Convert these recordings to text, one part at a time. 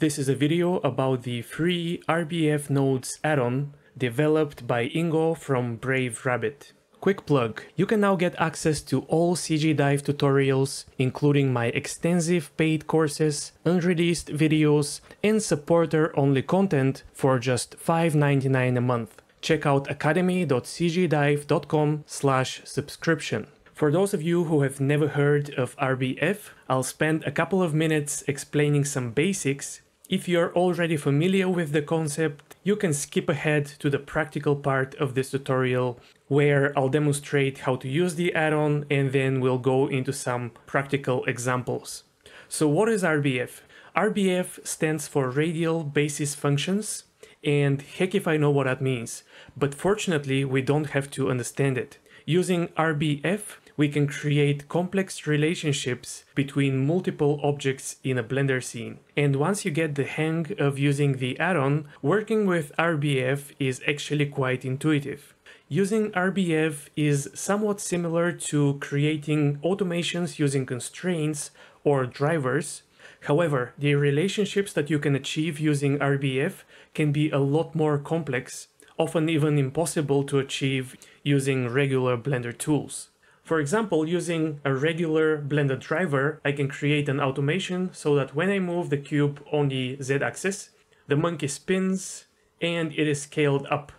This is a video about the free RBF Nodes add-on developed by Ingo from Brave Rabbit. Quick plug, you can now get access to all CG Dive tutorials, including my extensive paid courses, unreleased videos, and supporter-only content for just $5.99 a month. Check out academy.cgdive.com/subscription. For those of you who have never heard of RBF, I'll spend a couple of minutes explaining some basics. If you're already familiar with the concept, you can skip ahead to the practical part of this tutorial, where I'll demonstrate how to use the add-on and then we'll go into some practical examples. So what is RBF? RBF stands for radial basis functions, and heck if I know what that means, but fortunately we don't have to understand it. Using RBF, we can create complex relationships between multiple objects in a Blender scene. And once you get the hang of using the add-on, working with RBF is actually quite intuitive. Using RBF is somewhat similar to creating automations using constraints or drivers. However, the relationships that you can achieve using RBF can be a lot more complex, often even impossible to achieve using regular Blender tools. For example, using a regular Blender driver, I can create an automation so that when I move the cube on the Z-axis, the monkey spins and it is scaled up.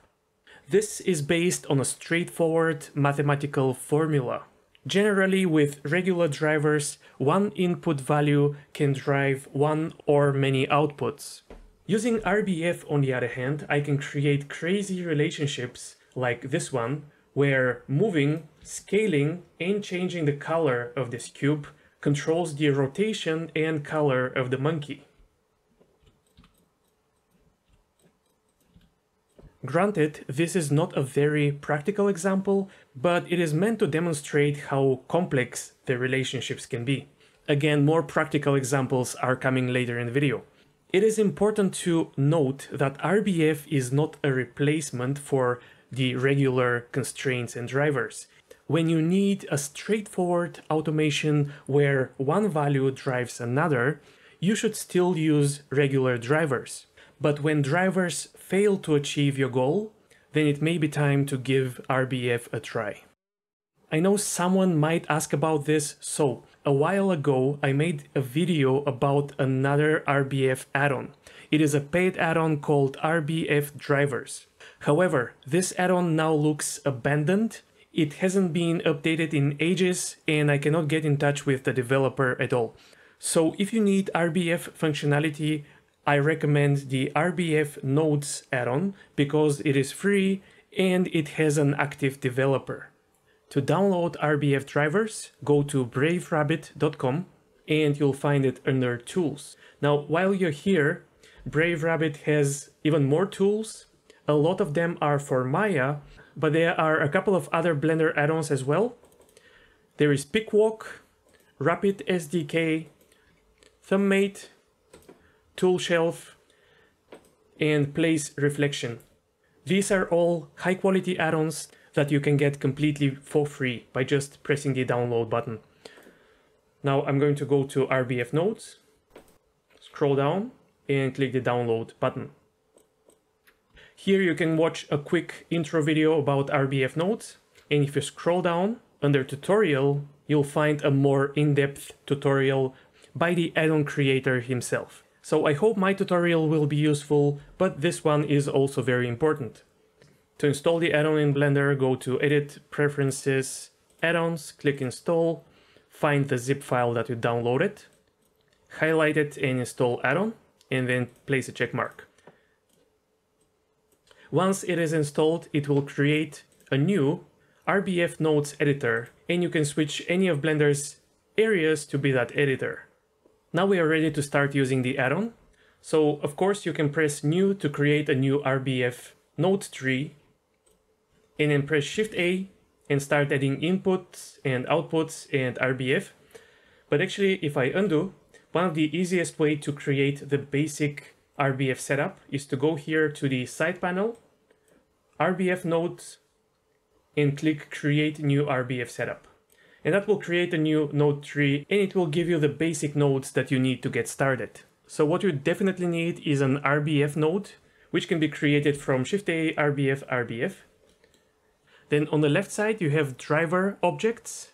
This is based on a straightforward mathematical formula. Generally, with regular drivers, one input value can drive one or many outputs. Using RBF, on the other hand, I can create crazy relationships like this one, where moving, scaling, and changing the color of this cube controls the rotation and color of the monkey. Granted, this is not a very practical example, but it is meant to demonstrate how complex the relationships can be. Again, more practical examples are coming later in the video. It is important to note that RBF is not a replacement for the regular constraints and drivers. When you need a straightforward automation where one value drives another, you should still use regular drivers. But when drivers fail to achieve your goal, then it may be time to give RBF a try. I know someone might ask about this, so a while ago I made a video about another RBF add-on. It is a paid add-on called RBF Drivers. However, this add-on now looks abandoned. It hasn't been updated in ages and I cannot get in touch with the developer at all. So if you need RBF functionality, I recommend the RBF Nodes add-on because it is free and it has an active developer. To download RBF Drivers, go to braverabbit.com and you'll find it under Tools. Now, while you're here, Brave Rabbit has even more tools. A lot of them are for Maya, but there are a couple of other Blender add-ons as well. There is Pickwalk, Rapid SDK, Thumbmate, Tool Shelf, and Place Reflection. These are all high-quality add-ons that you can get completely for free by just pressing the download button. Now I'm going to go to RBF Nodes, scroll down and click the download button. Here you can watch a quick intro video about RBF Nodes, and if you scroll down under tutorial, you'll find a more in-depth tutorial by the add-on creator himself. So I hope my tutorial will be useful, but this one is also very important. To install the add-on in Blender, go to Edit, Preferences, Add-ons, click Install, find the zip file that you downloaded, highlight it and install add-on, and then place a check mark. Once it is installed, it will create a new RBF Nodes editor, and you can switch any of Blender's areas to be that editor. Now we are ready to start using the add-on. So of course you can press New to create a new RBF node tree, and then press Shift A and start adding inputs and outputs and RBF. But actually, if I undo, one of the easiest way to create the basic RBF setup is to go here to the side panel, RBF Nodes, and click Create New RBF Setup. And that will create a new node tree and it will give you the basic nodes that you need to get started. So what you definitely need is an RBF node, which can be created from Shift-A, RBF, RBF. Then on the left side, you have driver objects,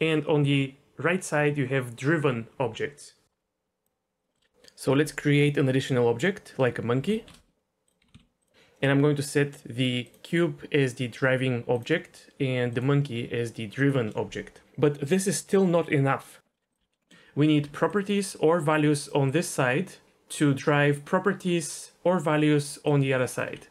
and on the right side, you have driven objects. So let's create an additional object, like a monkey. And I'm going to set the cube as the driving object and the monkey as the driven object. But this is still not enough. We need properties or values on this side to drive properties or values on the other side.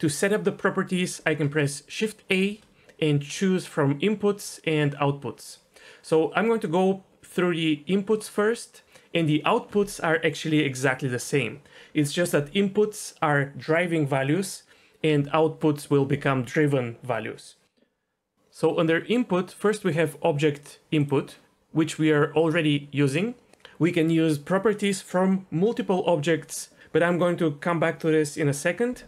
To set up the properties, I can press Shift A and choose from inputs and outputs. So I'm going to go through the inputs first, and the outputs are actually exactly the same. It's just that inputs are driving values and outputs will become driven values. So under input, first we have object input, which we are already using. We can use properties from multiple objects, but I'm going to come back to this in a second.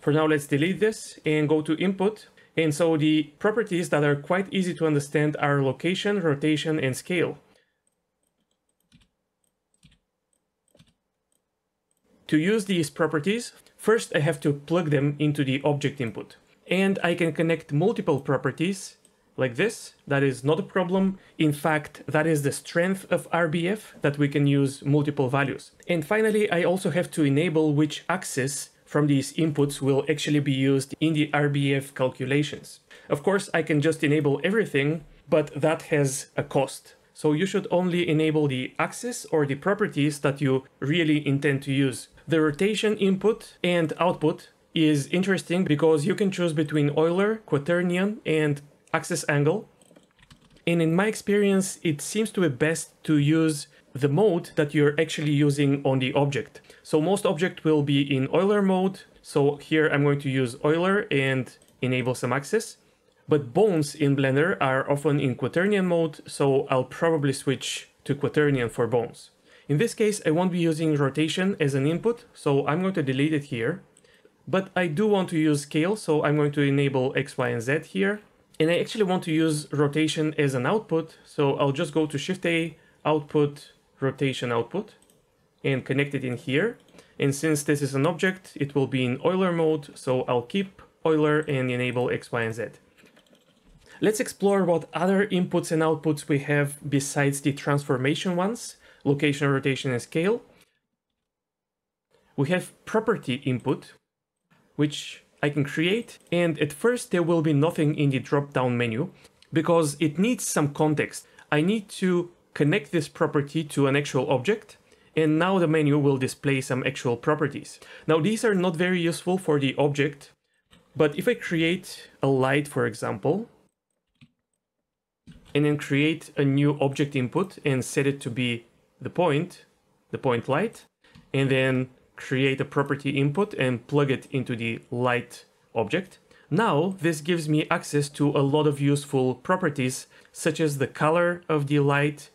For now, let's delete this and go to input. And so the properties that are quite easy to understand are location, rotation, and scale. To use these properties, first I have to plug them into the object input. And I can connect multiple properties like this. That is not a problem. In fact, that is the strength of RBF, that we can use multiple values. And finally, I also have to enable which axis from these inputs will actually be used in the RBF calculations. Of course, I can just enable everything, but that has a cost. So you should only enable the axis or the properties that you really intend to use. The rotation input and output is interesting because you can choose between Euler, Quaternion, and Axis Angle. And in my experience, it seems to be best to use the mode that you're actually using on the object. So most objects will be in Euler mode. So here I'm going to use Euler and enable some axis. But bones in Blender are often in Quaternion mode, so I'll probably switch to Quaternion for bones. In this case, I won't be using rotation as an input, so I'm going to delete it here. But I do want to use scale, so I'm going to enable X, Y, and Z here. And I actually want to use rotation as an output, so I'll just go to Shift-A, Output, Rotation Output, and connect it in here. And since this is an object, it will be in Euler mode, so I'll keep Euler and enable X, Y, and Z. Let's explore what other inputs and outputs we have besides the transformation ones, location, rotation, and scale. We have property input, which I can create, and at first there will be nothing in the drop-down menu, because it needs some context. I need to connect this property to an actual object, and now the menu will display some actual properties. Now these are not very useful for the object, but if I create a light, for example, and then create a new object input and set it to be the point light, and then create a property input and plug it into the light object. Now, this gives me access to a lot of useful properties, such as the color of the light,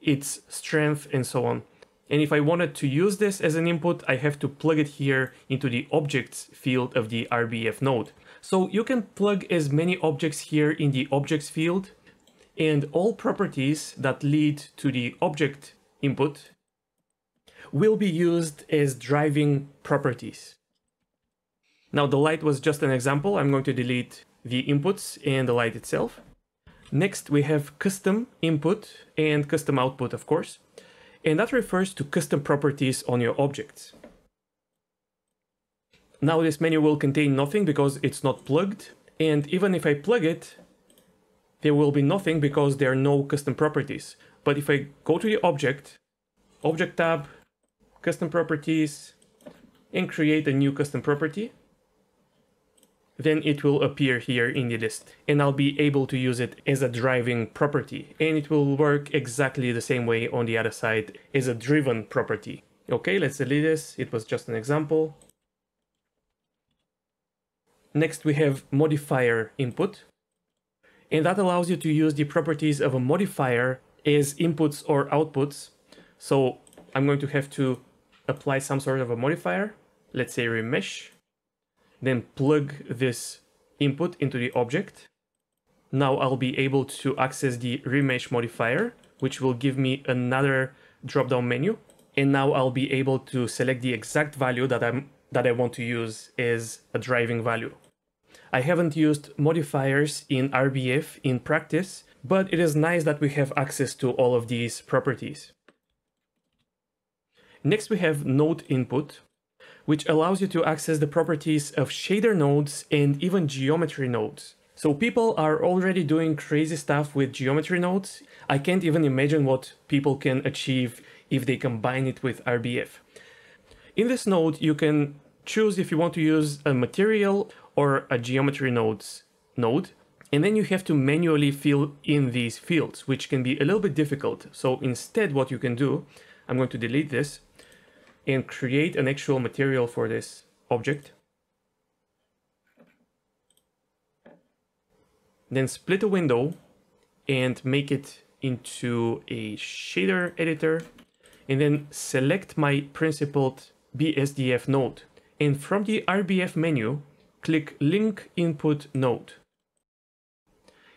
its strength, and so on. And if I wanted to use this as an input, I have to plug it here into the objects field of the RBF node. So you can plug as many objects here in the objects field, and all properties that lead to the object input will be used as driving properties. Now the light was just an example. I'm going to delete the inputs and the light itself. Next we have custom input and custom output, of course, and that refers to custom properties on your objects. Now this menu will contain nothing because it's not plugged, and even if I plug it, there will be nothing because there are no custom properties. But if I go to the object, object tab, custom properties, and create a new custom property, then it will appear here in the list, and I'll be able to use it as a driving property. And it will work exactly the same way on the other side as a driven property. Okay, let's delete this. It was just an example. Next, we have modifier input. And that allows you to use the properties of a modifier as inputs or outputs. So I'm going to have to apply some sort of a modifier, let's say remesh, then plug this input into the object. Now I'll be able to access the remesh modifier, which will give me another drop-down menu. And now I'll be able to select the exact value that I want to use as a driving value. I haven't used modifiers in RBF in practice, but it is nice that we have access to all of these properties. Next, we have node input, which allows you to access the properties of shader nodes and even geometry nodes. So people are already doing crazy stuff with geometry nodes. I can't even imagine what people can achieve if they combine it with RBF. In this node, you can choose if you want to use a material or a geometry nodes node, and then you have to manually fill in these fields, which can be a little bit difficult. So instead, what you can do, I'm going to delete this and create an actual material for this object. Then split a window and make it into a shader editor, and then select my principled BSDF node. And from the RBF menu, click Link Input Node.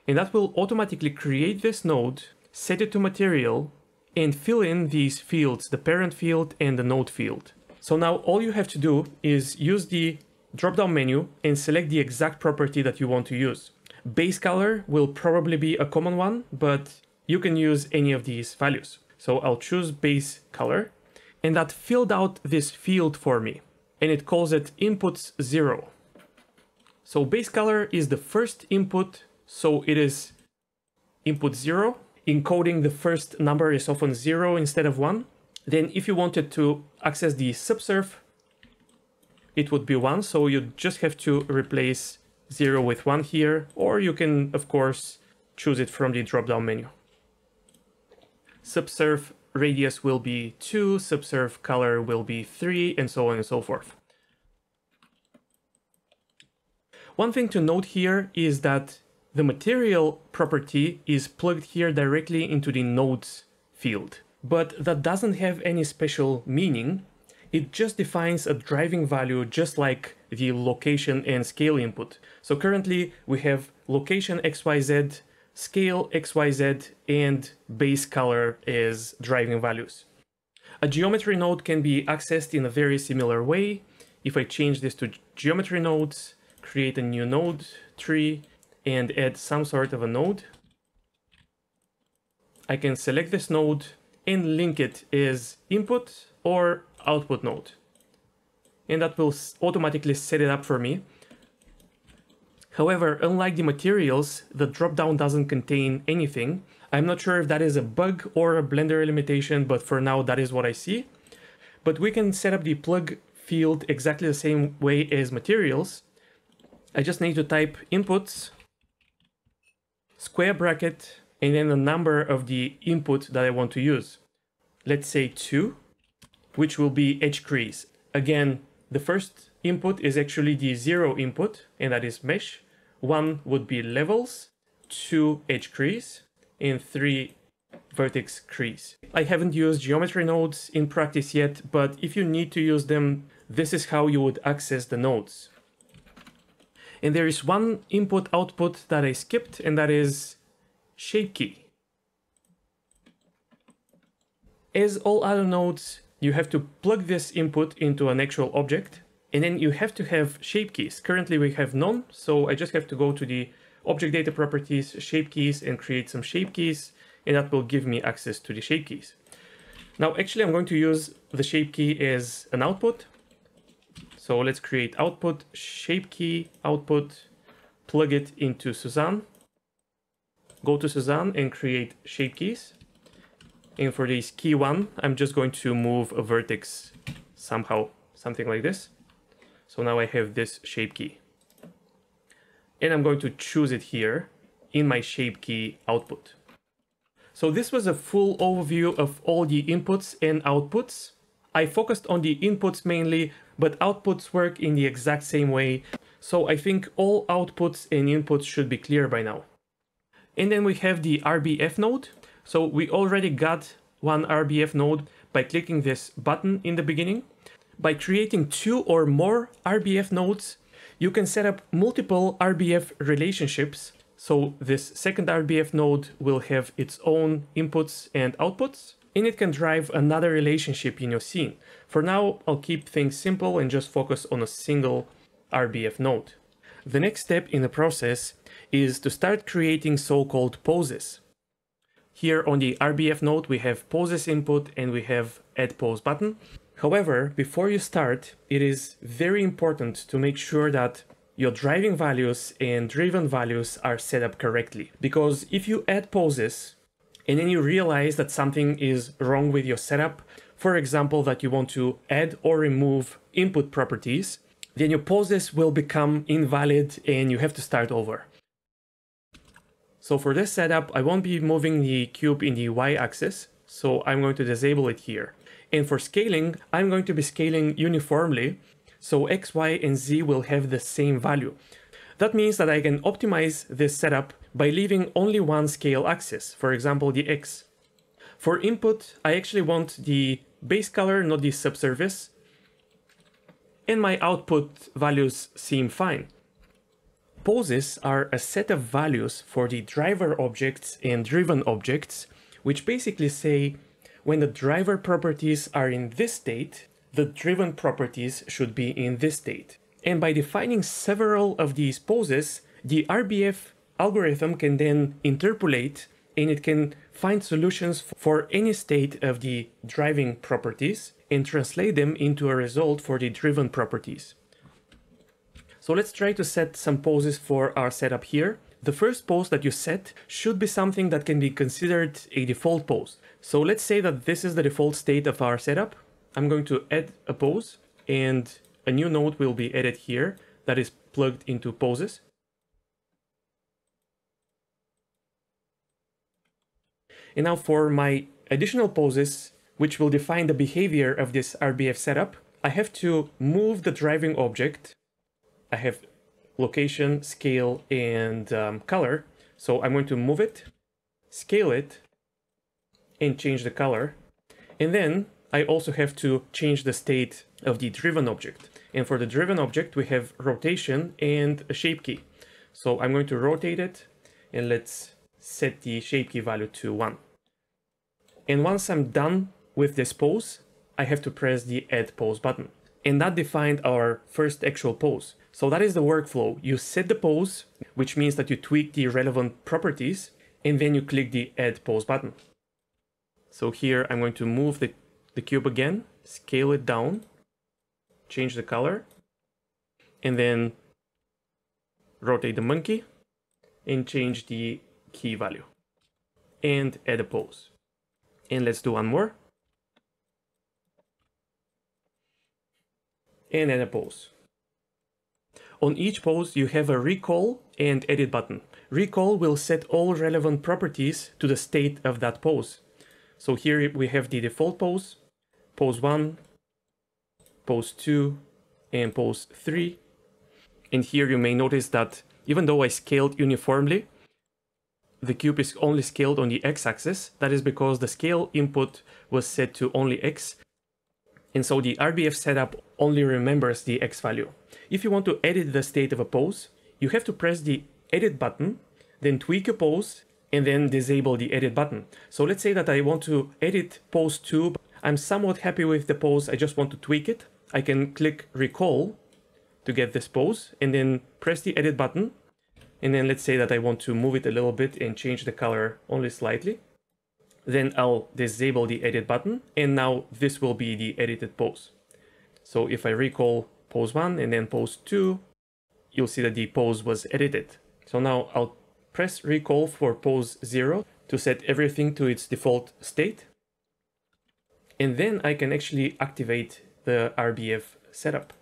And that will automatically create this node, set it to material, and fill in these fields, the parent field and the node field. So now all you have to do is use the drop-down menu and select the exact property that you want to use. Base color will probably be a common one, but you can use any of these values. So I'll choose base color, and that filled out this field for me, and it calls it inputs 0. So base color is the first input, so it is input 0. Encoding the first number is often 0 instead of 1. Then if you wanted to access the subsurf, it would be 1, so you just have to replace 0 with 1 here, or you can, of course, choose it from the drop-down menu. Subsurf radius will be 2, subsurf color will be 3, and so on and so forth. One thing to note here is that the material property is plugged here directly into the nodes field, but that doesn't have any special meaning. It just defines a driving value just like the location and scale input. So currently we have location XYZ, scale XYZ, and base color as driving values. A geometry node can be accessed in a very similar way. If I change this to geometry nodes, create a new node tree, and add some sort of a node, I can select this node and link it as input or output node. And that will automatically set it up for me. However, unlike the materials, the dropdown doesn't contain anything. I'm not sure if that is a bug or a Blender limitation, but for now that is what I see. But we can set up the plug field exactly the same way as materials. I just need to type inputs, square bracket, and then the number of the input that I want to use. Let's say 2, which will be edge crease. Again, the first input is actually the 0 input, and that is mesh. 1 would be levels, 2 edge crease, and 3 vertex crease. I haven't used geometry nodes in practice yet, but if you need to use them, this is how you would access the nodes. And there is one input output that I skipped, and that is shape key. As all other nodes, you have to plug this input into an actual object, and then you have to have shape keys. Currently we have none, so I just have to go to the object data properties, shape keys, and create some shape keys, and that will give me access to the shape keys. Now actually I'm going to use the shape key as an output. So let's create output, shape key, output, plug it into Suzanne. Go to Suzanne and create shape keys. And for this key 1, I'm just going to move a vertex somehow, something like this. So now I have this shape key. And I'm going to choose it here in my shape key output. So this was a full overview of all the inputs and outputs. I focused on the inputs mainly, but outputs work in the exact same way. So I think all outputs and inputs should be clear by now. And then we have the RBF node. So we already got one RBF node by clicking this button in the beginning. By creating 2 or more RBF nodes, you can set up multiple RBF relationships. So this second RBF node will have its own inputs and outputs. and it can drive another relationship in your scene. For now, I'll keep things simple and just focus on a single RBF node. The next step in the process is to start creating so-called poses. Here on the RBF node, we have poses input and we have add pose button. However, before you start, it is very important to make sure that your driving values and driven values are set up correctly. Because if you add poses and then you realize that something is wrong with your setup, for example, that you want to add or remove input properties, then your poses will become invalid and you have to start over. So for this setup, I won't be moving the cube in the y-axis, so I'm going to disable it here. And for scaling, I'm going to be scaling uniformly, so X, Y, and Z will have the same value. That means that I can optimize this setup by leaving only one scale axis, for example, the X. For input, I actually want the base color, not the subsurface, and my output values seem fine. Poses are a set of values for the driver objects and driven objects, which basically say when the driver properties are in this state, the driven properties should be in this state. And by defining several of these poses, the RBF algorithm can then interpolate and it can find solutions for any state of the driving properties and translate them into a result for the driven properties. So let's try to set some poses for our setup here. The first pose that you set should be something that can be considered a default pose. So let's say that this is the default state of our setup. I'm going to add a pose and a new node will be added here that is plugged into poses. And now for my additional poses, which will define the behavior of this RBF setup, I have to move the driving object. I have location, scale, and color. So I'm going to move it, scale it, and change the color. And then I also have to change the state of the driven object. And for the driven object, we have rotation and a shape key. So I'm going to rotate it and let's set the shape key value to 1. And once I'm done with this pose, I have to press the add pose button. And that defined our first actual pose. So that is the workflow. You set the pose, which means that you tweak the relevant properties, and then you click the add pose button. So here I'm going to move the cube again, scale it down, change the color, and then rotate the monkey and change the key value and add a pose. And let's do one more. And add a pose. On each pose, you have a recall and edit button. Recall will set all relevant properties to the state of that pose. So here we have the default pose, pose 1, pose 2, and pose 3. And here you may notice that even though I scaled uniformly, the cube is only scaled on the x-axis. That is because the scale input was set to only x, and so the RBF setup only remembers the x value. If you want to edit the state of a pose, you have to press the edit button, then tweak your pose, and then disable the edit button. So let's say that I want to edit pose 2. I'm somewhat happy with the pose, I just want to tweak it. I can click recall to get this pose and then press the edit button. And then let's say that I want to move it a little bit and change the color only slightly. Then I'll disable the edit button and now this will be the edited pose. So if I recall pose 1 and then pose 2, you'll see that the pose was edited. So now I'll press recall for pose 0 to set everything to its default state. And then I can actually activate the RBF setup.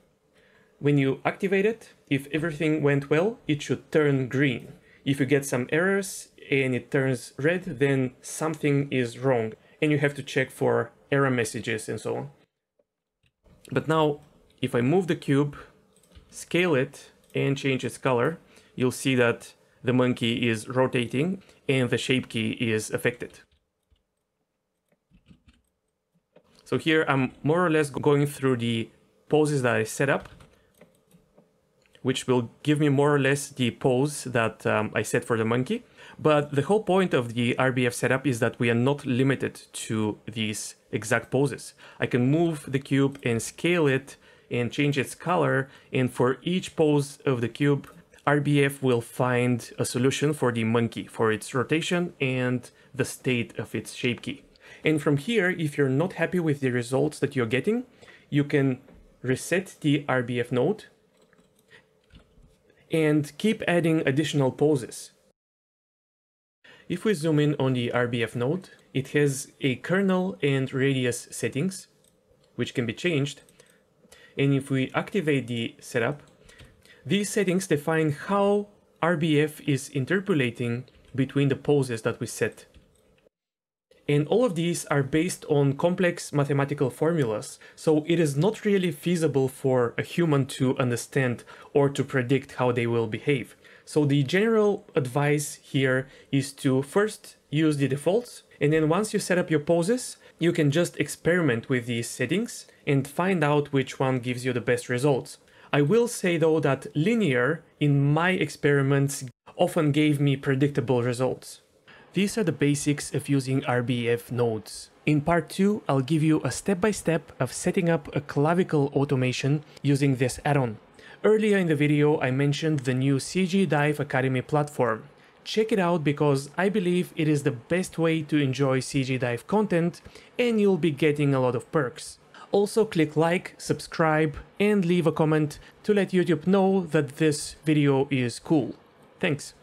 When you activate it, if everything went well, it should turn green. If you get some errors and it turns red, then something is wrong and you have to check for error messages and so on. But now, if I move the cube, scale it and change its color, you'll see that the monkey is rotating and the shape key is affected. So here I'm more or less going through the poses that I set up, which will give me more or less the pose that I set for the monkey. But the whole point of the RBF setup is that we are not limited to these exact poses. I can move the cube and scale it and change its color, and for each pose of the cube, RBF will find a solution for the monkey, for its rotation and the state of its shape key. And from here, if you're not happy with the results that you're getting, you can reset the RBF node and keep adding additional poses. If we zoom in on the RBF node, it has a kernel and radius settings, which can be changed. And if we activate the setup, these settings define how RBF is interpolating between the poses that we set. And all of these are based on complex mathematical formulas, so it is not really feasible for a human to understand or to predict how they will behave. So the general advice here is to first use the defaults, and then once you set up your poses, you can just experiment with these settings and find out which one gives you the best results. I will say though that linear, in my experiments, often gave me predictable results. These are the basics of using RBF nodes. In part 2, I'll give you a step-by-step of setting up a clavicle automation using this add-on. Earlier in the video, I mentioned the new CG Dive Academy platform. Check it out because I believe it is the best way to enjoy CG Dive content and you'll be getting a lot of perks. Also click like, subscribe, and leave a comment to let YouTube know that this video is cool. Thanks.